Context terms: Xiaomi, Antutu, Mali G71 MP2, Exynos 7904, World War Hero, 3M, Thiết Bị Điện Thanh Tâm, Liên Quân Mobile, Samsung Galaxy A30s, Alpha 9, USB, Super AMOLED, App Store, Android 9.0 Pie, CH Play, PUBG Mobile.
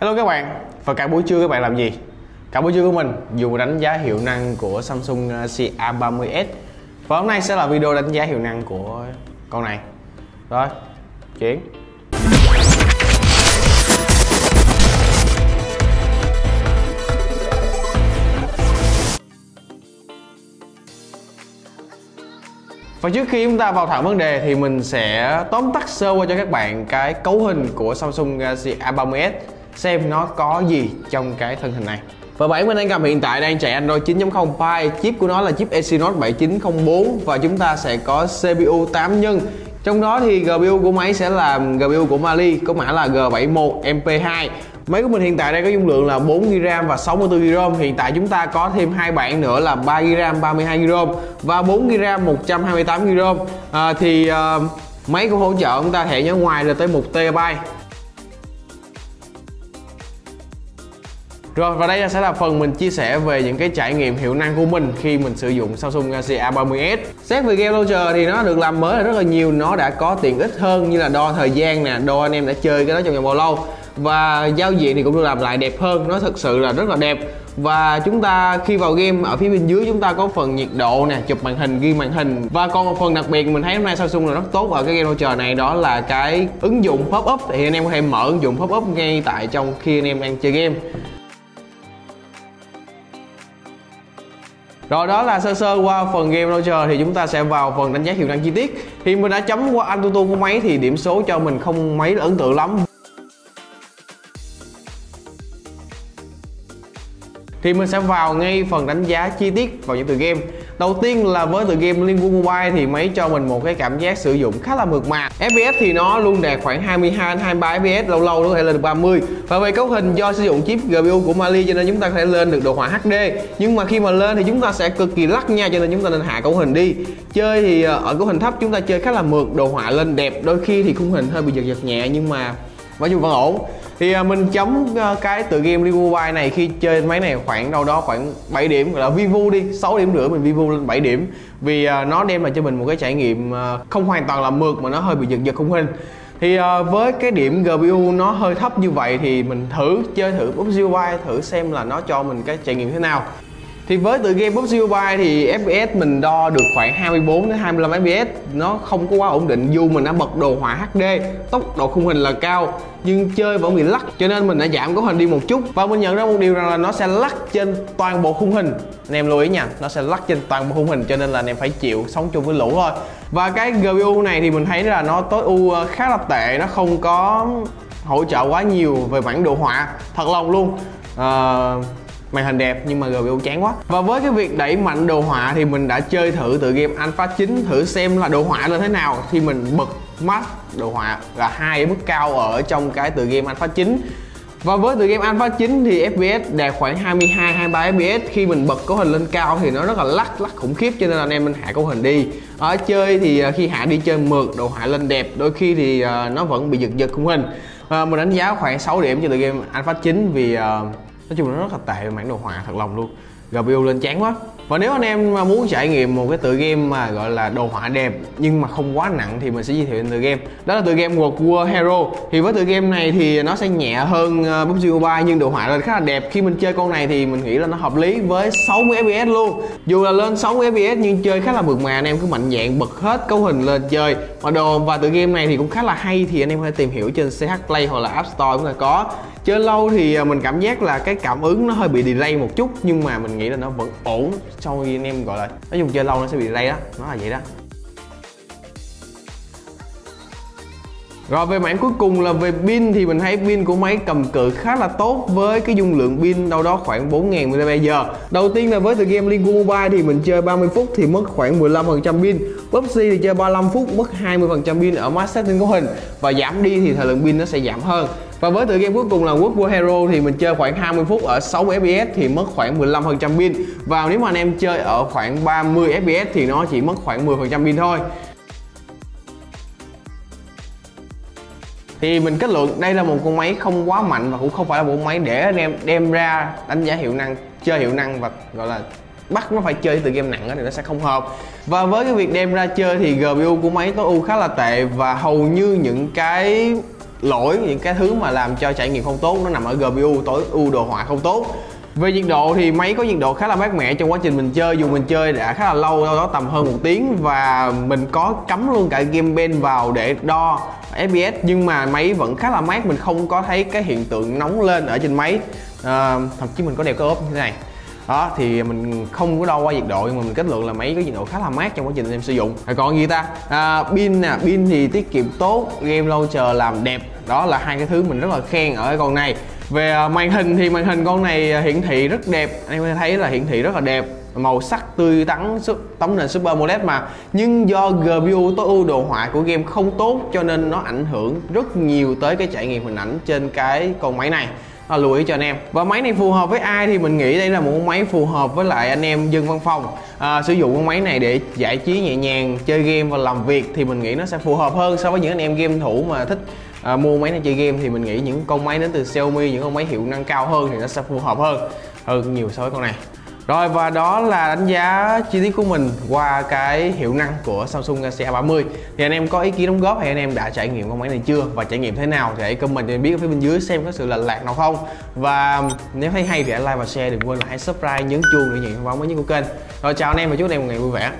Hello các bạn, và cả buổi trưa các bạn làm gì? Cả buổi trưa của mình dù đánh giá hiệu năng của Samsung Galaxy A30s. Và hôm nay sẽ là video đánh giá hiệu năng của con này. Rồi, chuyển. Và trước khi chúng ta vào thẳng vấn đề thì mình sẽ tóm tắt sơ qua cho các bạn cái cấu hình của Samsung Galaxy A30s, xem nó có gì trong cái thân hình này. Và bản mình đang cầm hiện tại đang chạy Android 9.0 Pie, chip của nó là chip Exynos 7904 và chúng ta sẽ có CPU 8 nhân. Trong đó thì GPU của máy sẽ là GPU của Mali, có mã là G71 MP2. Máy của mình hiện tại đây có dung lượng là 4GB và 64GB ROM. Hiện tại chúng ta có thêm hai bản nữa là 3GB 32GB ROM và 4GB 128GB ROM. Máy cũng hỗ trợ chúng ta thẻ nhớ ngoài là tới 1TB. Rồi, và đây sẽ là phần mình chia sẻ về những cái trải nghiệm hiệu năng của mình khi mình sử dụng Samsung Galaxy A30s. Xét về game launcher thì nó được làm mới là rất là nhiều, nó đã có tiện ích hơn như là đo thời gian nè, đo anh em đã chơi cái đó trong vòng bao lâu. Và giao diện thì cũng được làm lại đẹp hơn, nó thật sự là rất là đẹp. Và chúng ta khi vào game ở phía bên dưới chúng ta có phần nhiệt độ nè, chụp màn hình, ghi màn hình. Và còn một phần đặc biệt mình thấy hôm nay Samsung là rất tốt ở cái game launcher này, đó là cái ứng dụng pop-up. Thì anh em có thể mở ứng dụng pop-up ngay tại trong khi anh em đang chơi game. Rồi, đó là sơ sơ qua phần game launcher, thì chúng ta sẽ vào phần đánh giá hiệu năng chi tiết. Thì mình đã chấm qua Antutu của máy thì điểm số cho mình không mấy là ấn tượng lắm. Thì mình sẽ vào ngay phần đánh giá chi tiết vào những tựa game. Đầu tiên là với tựa game Liên Quân Mobile thì máy cho mình một cái cảm giác sử dụng khá là mượt mà. FPS thì nó luôn đạt khoảng 22-23 FPS, lâu lâu nó có thể lên được 30. Và về cấu hình do sử dụng chip GPU của Mali cho nên chúng ta có thể lên được đồ họa HD. Nhưng mà khi mà lên thì chúng ta sẽ cực kỳ lắc nha, cho nên chúng ta nên hạ cấu hình đi. Chơi thì ở cấu hình thấp chúng ta chơi khá là mượt, đồ họa lên đẹp, đôi khi thì khung hình hơi bị giật giật nhẹ nhưng mà nói chung vẫn ổn. Thì mình chấm cái tựa game Liên Quân Mobile này khi chơi máy này khoảng đâu đó khoảng 7 điểm, gọi là Vivu đi, 6 điểm nữa mình Vivu lên 7 điểm. Vì nó đem lại cho mình một cái trải nghiệm không hoàn toàn là mượt mà nó hơi bị giật giật khung hình. Thì với cái điểm GPU nó hơi thấp như vậy thì mình chơi thử PUBG Mobile thử xem là nó cho mình cái trải nghiệm thế nào. Thì với tựa game PUBG Mobile thì FPS mình đo được khoảng 24-25 FPS, nó không có quá ổn định dù mình đã bật đồ họa HD, tốc độ khung hình là cao nhưng chơi vẫn bị lắc, cho nên mình đã giảm cấu hình đi một chút. Và mình nhận ra một điều rằng là nó sẽ lắc trên toàn bộ khung hình, anh em lưu ý nha, nó sẽ lắc trên toàn bộ khung hình cho nên là anh em phải chịu sống chung với lũ thôi. Và cái GPU này thì mình thấy là nó tối ưu khá là tệ, nó không có hỗ trợ quá nhiều về bản đồ họa, thật lòng luôn. Màn hình đẹp nhưng mà GPU chán quá. Và với cái việc đẩy mạnh đồ họa thì mình đã chơi thử tựa game Alpha 9 thử xem là đồ họa lên thế nào. Thì mình bật max đồ họa là 2 mức cao ở trong cái tựa game Alpha 9. Và với tựa game Alpha 9 thì FPS đạt khoảng 22-23 FPS. Khi mình bật cấu hình lên cao thì nó rất là lắc khủng khiếp, cho nên là anh em mình hạ cấu hình đi. Ở chơi thì khi hạ đi chơi mượt, đồ họa lên đẹp, đôi khi thì nó vẫn bị giật khung hình. Mình đánh giá khoảng 6 điểm cho tựa game Alpha 9 vì nói chung nó rất là tệ về mảng đồ họa, thật lòng luôn. GPU lên chán quá. Và nếu anh em muốn trải nghiệm một cái tựa game mà gọi là đồ họa đẹp nhưng mà không quá nặng thì mình sẽ giới thiệu tựa game, đó là tựa game World War Hero. Thì với tựa game này thì nó sẽ nhẹ hơn PUBG Mobile nhưng đồ họa lên khá là đẹp. Khi mình chơi con này thì mình nghĩ là nó hợp lý với 60 FPS luôn. Dù là lên 60 FPS nhưng chơi khá là mượt mà, anh em cứ mạnh dạn bật hết cấu hình lên chơi. Và tựa game này thì cũng khá là hay, thì anh em hãy tìm hiểu trên CH Play hoặc là App Store cũng là có. Chơi lâu thì mình cảm giác là cái cảm ứng nó hơi bị delay một chút nhưng mà mình nghĩ là nó vẫn ổn, sau khi anh em gọi là nó dùng chơi lâu nó sẽ bị delay đó, nó là vậy đó. Rồi, về mảng cuối cùng là về pin thì mình thấy pin của máy cầm cự khá là tốt với cái dung lượng pin đâu đó khoảng 4000 mAh. Đầu tiên là với tựa game Liên Quân Mobile thì mình chơi 30 phút thì mất khoảng 15% pin. PUBG thì chơi 35 phút mất 20% pin ở max setting cấu hình, và giảm đi thì thời lượng pin nó sẽ giảm hơn. Và với tựa game cuối cùng là World War Hero thì mình chơi khoảng 20 phút ở 60 FPS thì mất khoảng 15% pin. Và nếu mà anh em chơi ở khoảng 30 FPS thì nó chỉ mất khoảng 10% pin thôi. Thì mình kết luận đây là một con máy không quá mạnh và cũng không phải là một máy để anh em đem ra đánh giá hiệu năng, chơi hiệu năng và gọi là bắt nó phải chơi từ game nặng thì nó sẽ không hợp. Và với cái việc đem ra chơi thì GPU của máy tối ưu khá là tệ, và hầu như những cái lỗi, những cái thứ mà làm cho trải nghiệm không tốt nó nằm ở GPU, tối ưu đồ họa không tốt. Về nhiệt độ thì máy có nhiệt độ khá là mát mẻ trong quá trình mình chơi, dù mình chơi đã khá là lâu, đâu đó tầm hơn 1 tiếng, và mình có cắm luôn cả game bên vào để đo FPS, nhưng mà máy vẫn khá là mát, mình không có thấy cái hiện tượng nóng lên ở trên máy. Thậm chí mình có đeo cái ốp như thế này đó thì mình không có đo qua nhiệt độ, nhưng mà mình kết luận là máy có nhiệt độ khá là mát trong quá trình em sử dụng. Rồi còn gì ta, pin nè, pin thì tiết kiệm tốt, game lâu chờ làm đẹp, đó là hai cái thứ mình rất là khen ở con này. Về màn hình thì màn hình con này hiển thị rất đẹp, anh em thấy là hiển thị rất là đẹp, màu sắc tươi tắn, tấm nền Super AMOLED mà, nhưng do GPU tối ưu đồ họa của game không tốt cho nên nó ảnh hưởng rất nhiều tới cái trải nghiệm hình ảnh trên cái con máy này. Lưu ý cho anh em. Và máy này phù hợp với ai thì mình nghĩ đây là một con máy phù hợp với lại anh em dân văn phòng, sử dụng con máy này để giải trí nhẹ nhàng, chơi game và làm việc thì mình nghĩ nó sẽ phù hợp hơn so với những anh em game thủ mà thích mua máy này chơi game. Thì mình nghĩ những con máy đến từ Xiaomi, những con máy hiệu năng cao hơn thì nó sẽ phù hợp hơn nhiều so với con này. Rồi, và đó là đánh giá chi tiết của mình qua cái hiệu năng của Samsung Galaxy A30. Thì anh em có ý kiến đóng góp hay anh em đã trải nghiệm con máy này chưa? Và trải nghiệm thế nào thì hãy comment cho em biết ở phía bên dưới xem có sự lệch lạc nào không. Và nếu thấy hay thì hãy like và share, đừng quên là hãy subscribe, nhấn chuông để nhận thông báo mới nhất của kênh. Rồi, chào anh em và chúc anh em một ngày vui vẻ.